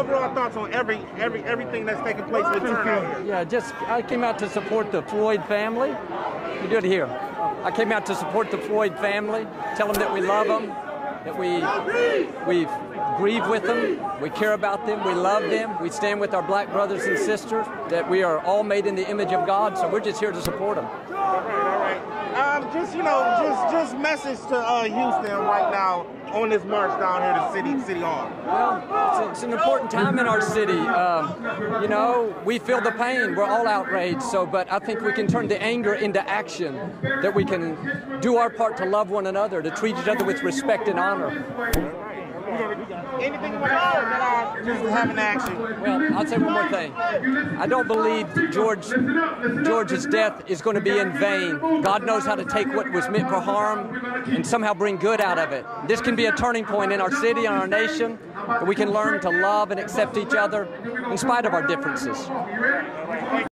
overall thoughts on everything that's taking place with turnout here? Yeah, I came out to support the Floyd family. We do it here. I came out to support the Floyd family, tell them that we love them, that we grieve with them, we care about them, we love them, we stand with our black brothers and sisters, that we are all made in the image of God, so we're just here to support them. All right. Just message to Houston right now on this march down here to City Hall. Well, it's an important time in our city. We feel the pain. We're all outraged. But I think we can turn the anger into action, that we can do our part to love one another, to treat each other with respect and honor. Anything about just having action? Well, I'll say one more thing. I don't believe George's death is going to be in vain. God knows how to take what was meant for harm and somehow bring good out of it. This can be a turning point in our city, in our nation, that we can learn to love and accept each other in spite of our differences.